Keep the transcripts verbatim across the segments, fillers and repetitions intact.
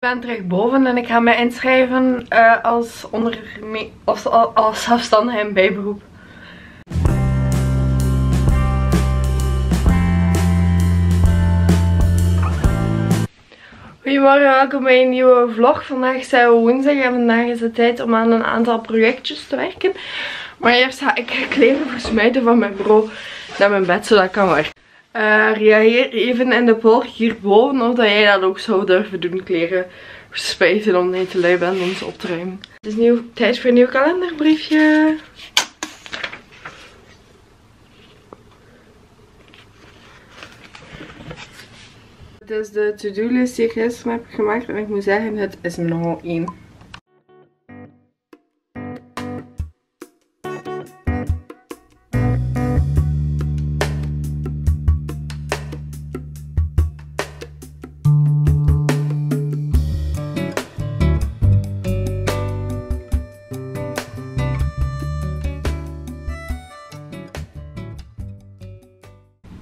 Ik ben terechtboven en ik ga mij inschrijven uh, als, onderme als, als zelfstandige en bijberoep. Goedemorgen, welkom bij een nieuwe vlog. Vandaag zijn we woensdag en vandaag is het tijd om aan een aantal projectjes te werken. Maar eerst ga ik kleven versmijten van mijn bureau naar mijn bed, zodat ik kan werken. Uh, reageer even in de poll hierboven of dat jij dat ook zou durven doen, kleren verspuiten omdat je te lui bent om ze op te ruimen. Het is nieuw, tijd voor een nieuw kalenderbriefje. Het is de to-do list die ik gisteren heb gemaakt en ik moet zeggen, het is er nogal één.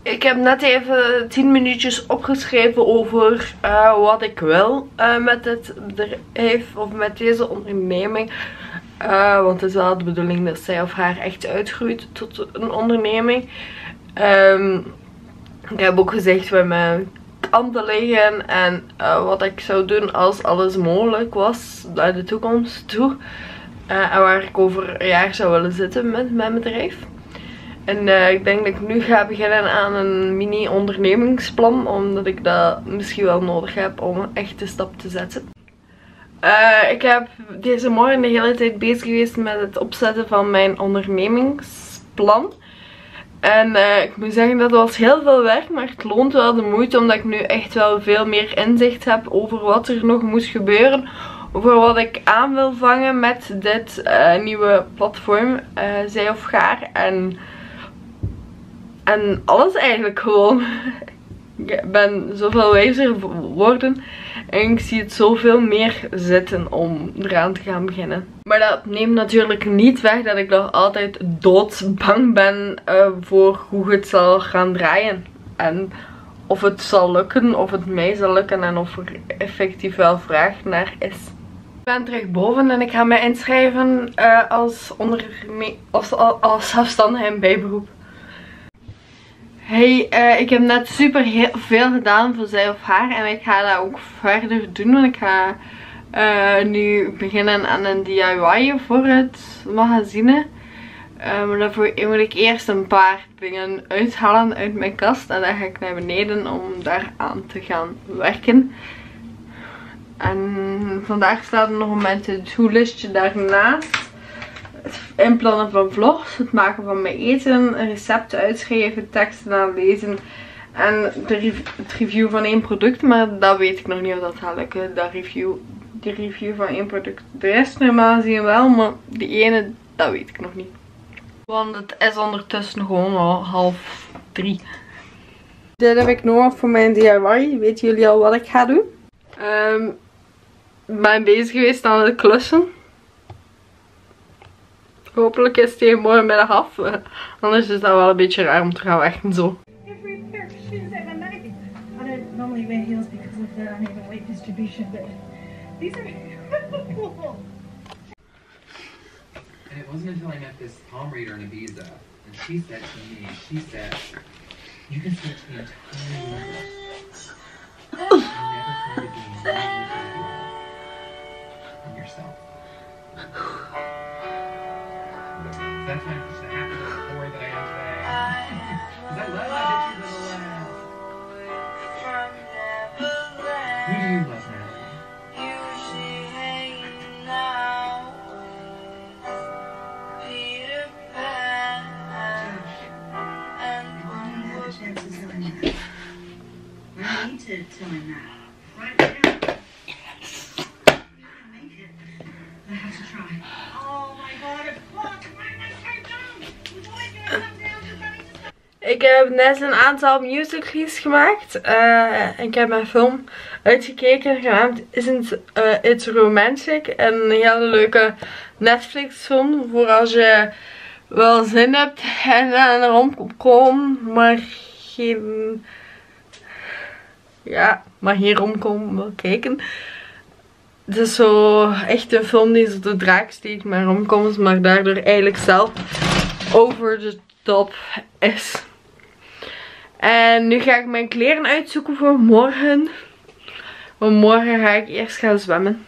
Ik heb net even tien minuutjes opgeschreven over uh, wat ik wil uh, met dit bedrijf of met deze onderneming. Uh, want het is wel de bedoeling dat zij of haar echt uitgroeit tot een onderneming. Um, ik heb ook gezegd waar mijn kanten liggen en uh, wat ik zou doen als alles mogelijk was naar de toekomst toe. Uh, en waar ik over een jaar zou willen zitten met mijn bedrijf. En uh, ik denk dat ik nu ga beginnen aan een mini ondernemingsplan, omdat ik dat misschien wel nodig heb om echt de stap te zetten. Uh, ik heb deze morgen de hele tijd bezig geweest met het opzetten van mijn ondernemingsplan. En uh, ik moet zeggen dat was heel veel werk, maar het loont wel de moeite omdat ik nu echt wel veel meer inzicht heb over wat er nog moet gebeuren. Over wat ik aan wil vangen met dit uh, nieuwe platform, uh, Zij of Haar. En... En alles eigenlijk gewoon. Ik ben zoveel wijzer geworden. En ik zie het zoveel meer zitten om eraan te gaan beginnen. Maar dat neemt natuurlijk niet weg dat ik nog altijd doodsbang ben uh, voor hoe het zal gaan draaien. En of het zal lukken, of het mij zal lukken en of er effectief wel vraag naar is. Ik ben terechtboven en ik ga mij inschrijven uh, als, als, als zelfstandige en bijberoep. Hey, uh, ik heb net super heel veel gedaan voor Zij of Haar en ik ga dat ook verder doen, want ik ga uh, nu beginnen aan een D I Y voor het magazine. Uh, maar daarvoor moet ik eerst een paar dingen uithalen uit mijn kast en dan ga ik naar beneden om daaraan te gaan werken. En vandaag staat er nog een mijn to-do-listje daarnaast. Het inplannen van vlogs, het maken van mijn eten, recepten uitschrijven, teksten aanlezen en de rev het review van één product. Maar dat weet ik nog niet of dat gaat lukken, dat review, die review van één product. De rest normaal zien wel, maar die ene, dat weet ik nog niet. Want het is ondertussen gewoon al half drie. Dit heb ik nog voor mijn D I Y. Weten jullie al wat ik ga doen? Um, ben bezig geweest aan het klussen. Hopelijk is het tegen morgenmiddag af, anders is dat wel een beetje raar om te gaan werken zo. Sometimes it just happens before that I am today. Because I love my bitches of the last. Who do you love now? Judge, you don't have the chances of him now. We need to tell him that. Right now. We're not gonna make it. I have to try. Oh my god, it's fucked! Ik heb net een aantal musicals gemaakt uh, en ik heb mijn film uitgekeken genaamd Isn't uh, It Romantic. Een hele leuke Netflix film voor als je wel zin hebt en aan een romcom, maar geen, ja, maar geen romcom wil kijken. Het is zo echt een film die ze de draak steekt met romcoms, maar daardoor eigenlijk zelf over de top is. En nu ga ik mijn kleren uitzoeken voor morgen. Want morgen ga ik eerst gaan zwemmen.